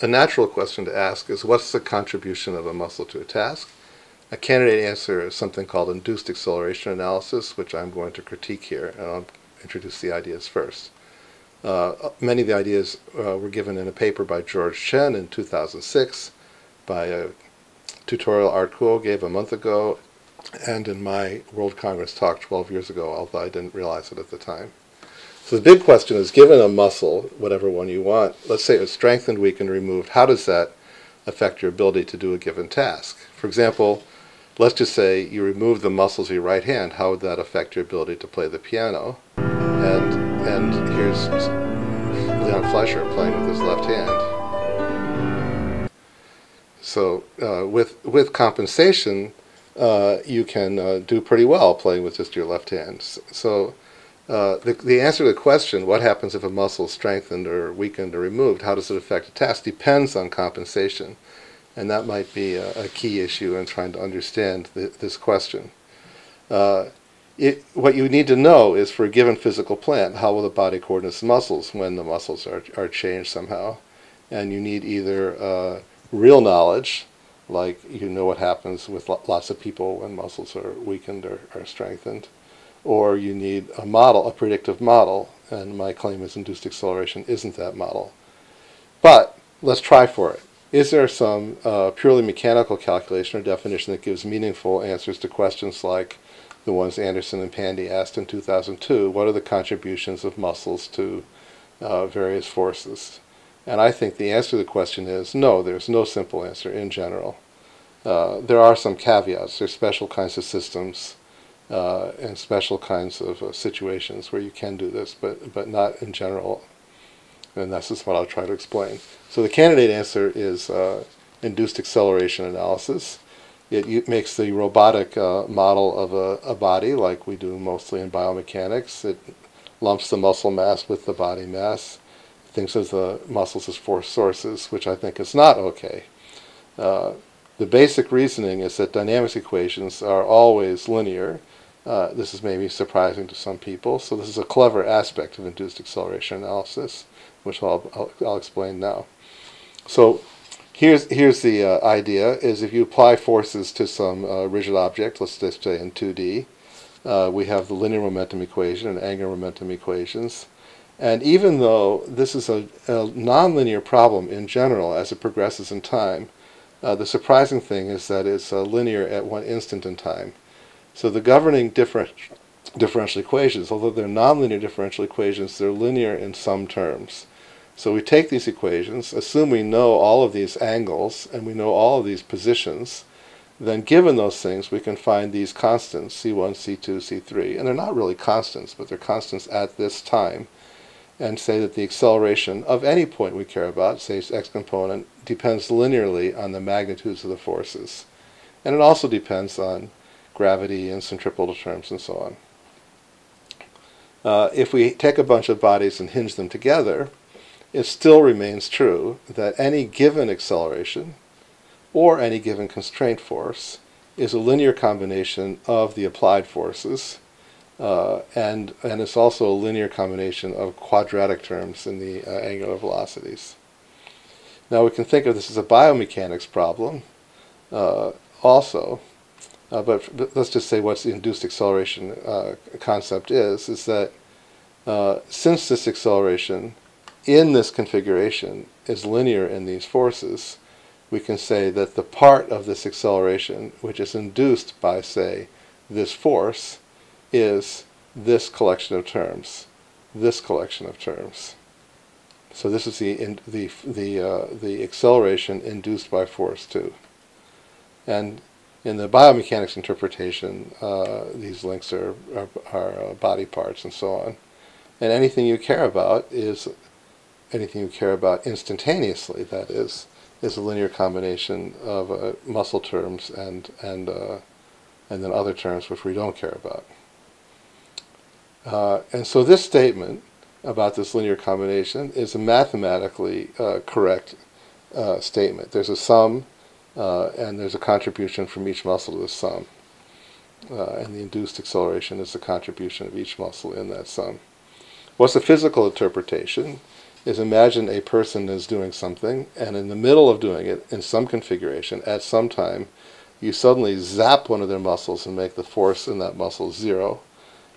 A natural question to ask is, what's the contribution of a muscle to a task? A candidate answer is something called Induced Acceleration Analysis, which I'm going to critique here, and I'll introduce the ideas first. Many of the ideas were given in a paper by George Chen in 2006, by a tutorial Art Kuo gave a month ago, and in my World Congress talk 12 years ago, although I didn't realize it at the time. So the big question is, given a muscle, whatever one you want, let's say it's strengthened, weakened, removed, how does that affect your ability to do a given task? For example, let's just say you remove the muscles of your right hand. How would that affect your ability to play the piano? And here's Leon Fleischer playing with his left hand. So with compensation, you can do pretty well playing with just your left hand. So the answer to the question, what happens if a muscle is strengthened or weakened or removed, how does it affect a task, depends on compensation. And that might be a key issue in trying to understand this question. What you need to know is, for a given physical plant, how will the body coordinate its muscles when the muscles are changed somehow? And you need either real knowledge, like you know what happens with lots of people when muscles are weakened or are strengthened, or you need a model, a predictive model, and my claim is induced acceleration isn't that model. But let's try for it. Is there some purely mechanical calculation or definition that gives meaningful answers to questions like the ones Anderson and Pandy asked in 2002? What are the contributions of muscles to various forces? And I think the answer to the question is no, there's no simple answer in general. There are some caveats. There's special kinds of systems and special kinds of situations where you can do this, but not in general. And that's just what I'll try to explain. So the candidate answer is induced acceleration analysis. It makes the robotic model of a body, like we do mostly in biomechanics. It lumps the muscle mass with the body mass. It thinks of the muscles as force sources, which I think is not okay. The basic reasoning is that dynamics equations are always linear. This is maybe surprising to some people, so this is a clever aspect of induced acceleration analysis, which I'll explain now. So here's the idea, is if you apply forces to some rigid object, let's just say in 2D, we have the linear momentum equation and angular momentum equations. And even though this is a nonlinear problem in general as it progresses in time, the surprising thing is that it's linear at one instant in time. So the governing differential equations, although they're nonlinear differential equations, they're linear in some terms. So we take these equations, assume we know all of these angles and we know all of these positions, then given those things we can find these constants, C1, C2, C3, and they're not really constants, but they're constants at this time, and say that the acceleration of any point we care about, say its x component, depends linearly on the magnitudes of the forces. And it also depends on gravity and centripetal terms and so on. If we take a bunch of bodies and hinge them together, it still remains true that any given acceleration or any given constraint force is a linear combination of the applied forces, and it's also a linear combination of quadratic terms in the angular velocities. Now we can think of this as a biomechanics problem also, but let's just say what the induced acceleration concept is that since this acceleration in this configuration is linear in these forces, we can say that the part of this acceleration which is induced by, say, this force is this collection of terms, this collection of terms. So this is the acceleration induced by force too. And in the biomechanics interpretation, these links are body parts and so on. And anything you care about is anything you care about instantaneously, that is a linear combination of muscle terms and then other terms which we don't care about. And so this statement about this linear combination is a mathematically correct statement. There's a sum and there's a contribution from each muscle to the sum. And the induced acceleration is the contribution of each muscle in that sum. What's the physical interpretation? is imagine a person is doing something, and in the middle of doing it, in some configuration, at some time, you suddenly zap one of their muscles and make the force in that muscle zero.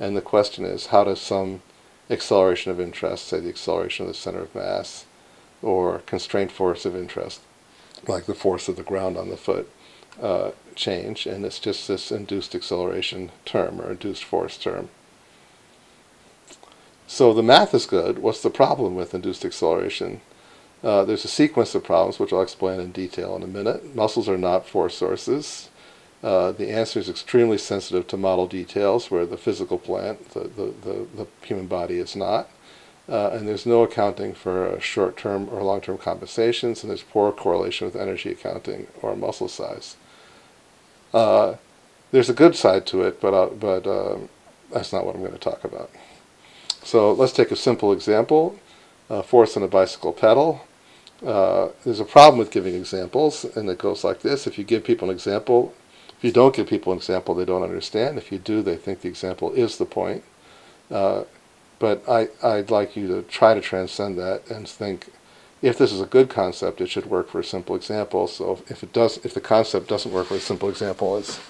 And the question is, how does some acceleration of interest, say the acceleration of the center of mass, or constraint force of interest, like the force of the ground on the foot, change? And it's just this induced acceleration term, or induced force term. So the math is good. What's the problem with induced acceleration? There's a sequence of problems, which I'll explain in detail in a minute. Muscles are not force sources. The answer is extremely sensitive to model details, where the physical plant, the human body, is not. And there's no accounting for short-term or long-term compensations, and there's poor correlation with energy accounting or muscle size. There's a good side to it, but that's not what I'm going to talk about. So let's take a simple example, force on a bicycle pedal. There's a problem with giving examples, and it goes like this. If you give people an example, if you don't give people an example, they don't understand. If you do, they think the example is the point. But I'd like you to try to transcend that and think, if this is a good concept, it should work for a simple example. So if the concept doesn't work for a simple example, it's,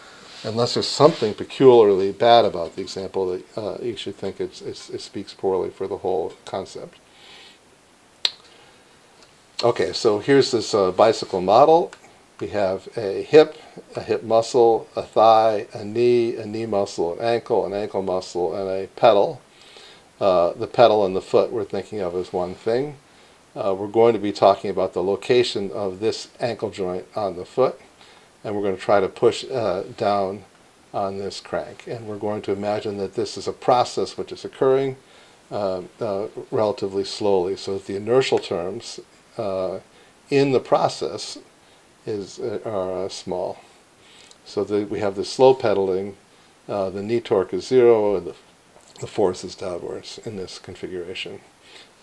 unless there's something peculiarly bad about the example, that you should think it speaks poorly for the whole concept. Okay, so here's this bicycle model. We have a hip muscle, a thigh, a knee muscle, an ankle muscle, and a pedal. The pedal and the foot we're thinking of as one thing. We're going to be talking about the location of this ankle joint on the foot. And we're going to try to push down on this crank. And we're going to imagine that this is a process which is occurring relatively slowly, so that the inertial terms in the process are small. So that we have the slow pedaling, the knee torque is zero, and the force is downwards in this configuration.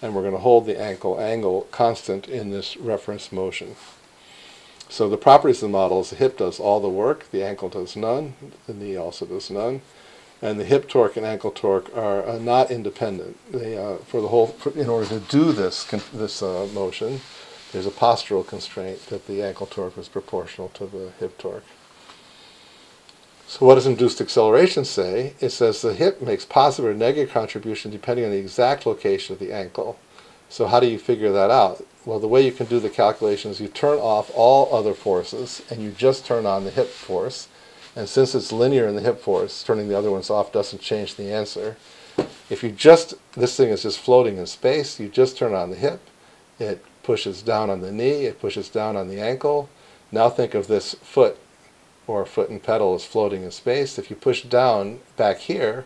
And we're going to hold the ankle angle constant in this reference motion. So the properties of the model is the hip does all the work, the ankle does none, the knee also does none, and the hip torque and ankle torque are not independent. They, in order to do this motion, there's a postural constraint that the ankle torque is proportional to the hip torque. So what does induced acceleration say? It says the hip makes positive or negative contribution depending on the exact location of the ankle. So how do you figure that out? Well, the way you can do the calculation is you turn off all other forces and you just turn on the hip force. And since it's linear in the hip force, turning the other ones off doesn't change the answer. If you just, this thing is just floating in space, you just turn on the hip, it pushes down on the knee, it pushes down on the ankle. Now think of this foot or foot and pedal as floating in space. If you push down back here,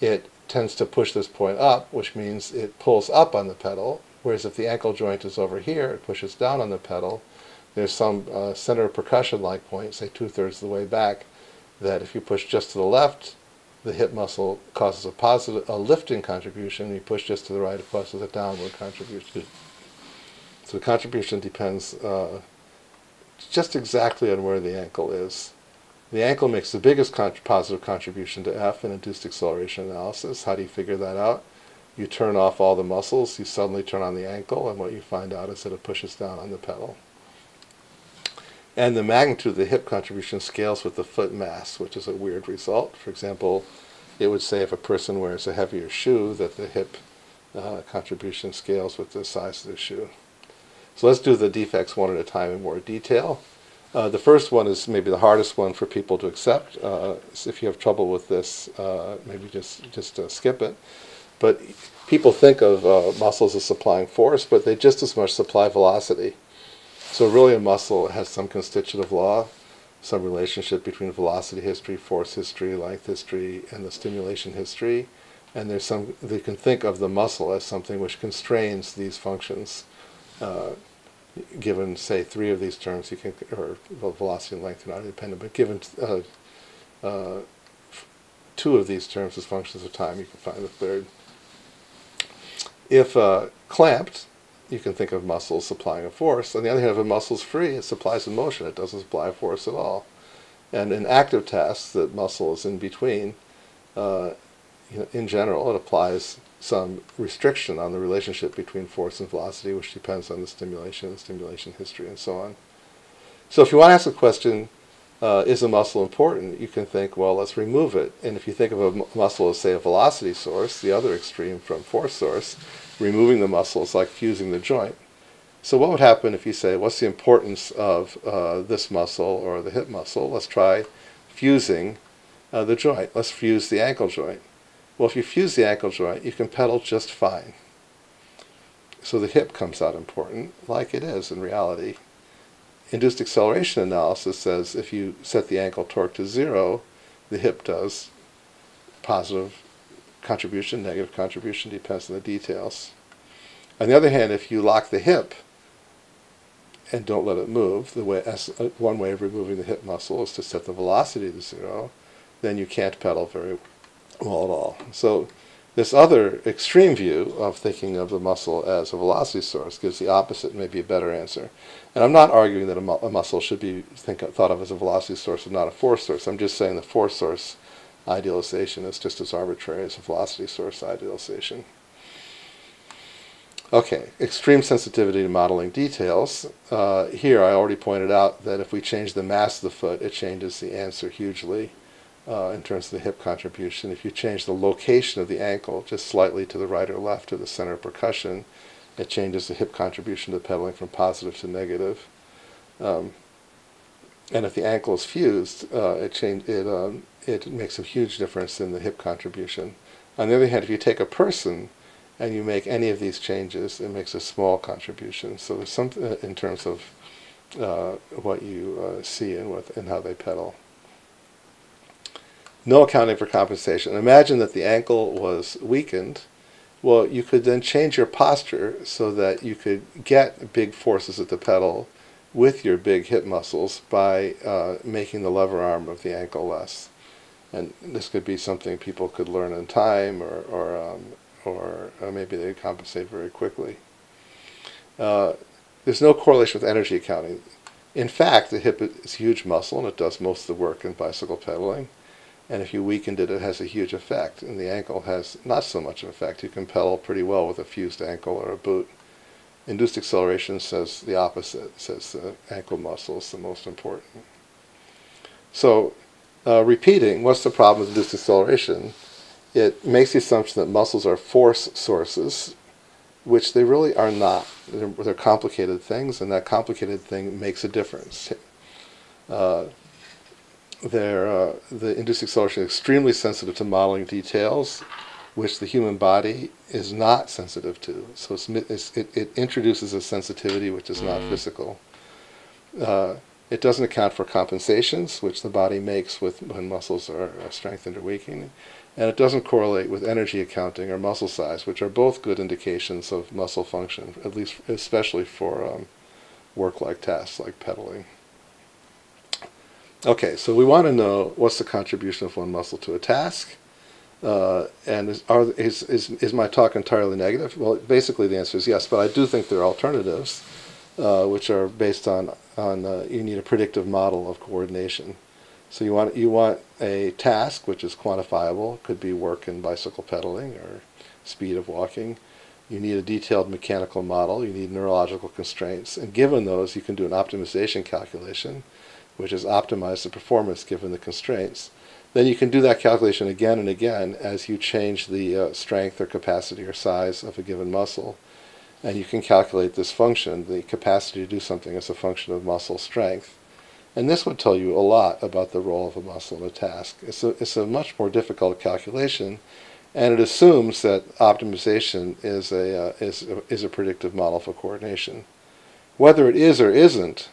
it tends to push this point up, which means it pulls up on the pedal, whereas if the ankle joint is over here, it pushes down on the pedal. There's some center of percussion-like point, say 2/3 of the way back, that if you push just to the left, the hip muscle causes a lifting contribution, and you push just to the right, it causes a downward contribution. So the contribution depends just exactly on where the ankle is. The ankle makes the biggest positive contribution to F in induced acceleration analysis. How do you figure that out? You turn off all the muscles, you suddenly turn on the ankle, and what you find out is that it pushes down on the pedal. And the magnitude of the hip contribution scales with the foot mass, which is a weird result. For example, it would say if a person wears a heavier shoe that the hip contribution scales with the size of the shoe. So let's do the defects one at a time in more detail. The first one is maybe the hardest one for people to accept. So if you have trouble with this, maybe just skip it. But people think of muscles as supplying force, but they just as much supply velocity. So really a muscle has some constitutive law, some relationship between velocity history, force history, length history, and the stimulation history. And there's some, they can think of the muscle as something which constrains these functions. Given, say, three of these terms, you can, or well, velocity and length are not independent, but given two of these terms as functions of time, you can find the third. If clamped, you can think of muscles supplying a force. On the other hand, if a muscle is free, it supplies a motion. It doesn't supply a force at all. And in active tasks, the muscle is in between. In general, it applies some restriction on the relationship between force and velocity, which depends on the stimulation history, and so on. So if you want to ask the question, is a muscle important, you can think, well, let's remove it. And if you think of a muscle as, say, a velocity source, the other extreme from force source, removing the muscle is like fusing the joint. So what would happen if you say, what's the importance of this muscle or the hip muscle? Let's try fusing the joint. Let's fuse the ankle joint. Well, if you fuse the ankle joint, you can pedal just fine. So the hip comes out important, like it is in reality. Induced acceleration analysis says if you set the ankle torque to 0, the hip does positive contribution, negative contribution, depends on the details. On the other hand, if you lock the hip and don't let it move, the way, one way of removing the hip muscle is to set the velocity to 0, then you can't pedal very well at all. So this other extreme view of thinking of the muscle as a velocity source gives the opposite, maybe a better answer. And I'm not arguing that a muscle should be thought of as a velocity source and not a force source. I'm just saying the force source idealization is just as arbitrary as a velocity source idealization. Okay, extreme sensitivity to modeling details. Here I already pointed out that if we change the mass of the foot, it changes the answer hugely. In terms of the hip contribution. If you change the location of the ankle just slightly to the right or left of the center of percussion, it changes the hip contribution to pedaling from positive to negative. And if the ankle is fused, it makes a huge difference in the hip contribution. On the other hand, if you take a person and you make any of these changes, it makes a small contribution. So there's something in terms of what you see and how they pedal. No accounting for compensation. Imagine that the ankle was weakened. Well, you could then change your posture so that you could get big forces at the pedal with your big hip muscles by making the lever arm of the ankle less. And this could be something people could learn in time, or maybe they compensate very quickly. There's no correlation with energy accounting. In fact, the hip is a huge muscle, and it does most of the work in bicycle pedaling. And if you weakened it, it has a huge effect. And the ankle has not so much of an effect. You can pedal pretty well with a fused ankle or a boot. Induced acceleration says the opposite. It says the ankle muscle is the most important. So, repeating, what's the problem with induced acceleration? It makes the assumption that muscles are force sources, which they really are not. They're complicated things, and that complicated thing makes a difference. The induced acceleration is extremely sensitive to modeling details, which the human body is not sensitive to. So it introduces a sensitivity which is not physical. It doesn't account for compensations, which the body makes when muscles are strengthened or weakened. And it doesn't correlate with energy accounting or muscle size, which are both good indications of muscle function, at least especially for work like tasks like pedaling. Okay, so we want to know what's the contribution of one muscle to a task, and is my talk entirely negative? Well, basically the answer is yes, but I do think there are alternatives, which are based on you need a predictive model of coordination. So you want a task which is quantifiable, could be work in bicycle pedaling or speed of walking. You need a detailed mechanical model. You need neurological constraints, and given those, you can do an optimization calculation, which is optimize the performance given the constraints. Then you can do that calculation again and again as you change the strength or capacity or size of a given muscle. And you can calculate this function, the capacity to do something as a function of muscle strength. And this would tell you a lot about the role of a muscle in a task. It's a much more difficult calculation, and it assumes that optimization is a predictive model for coordination. Whether it is or isn't,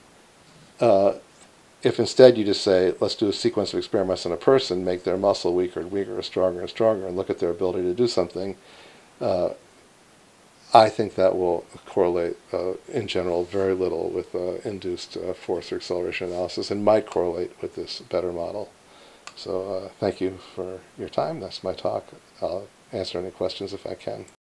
if instead you just say, let's do a sequence of experiments on a person, make their muscle weaker and weaker or stronger and stronger, and look at their ability to do something, I think that will correlate, in general, very little with induced force or acceleration analysis, and might correlate with this better model. So thank you for your time. That's my talk. I'll answer any questions if I can.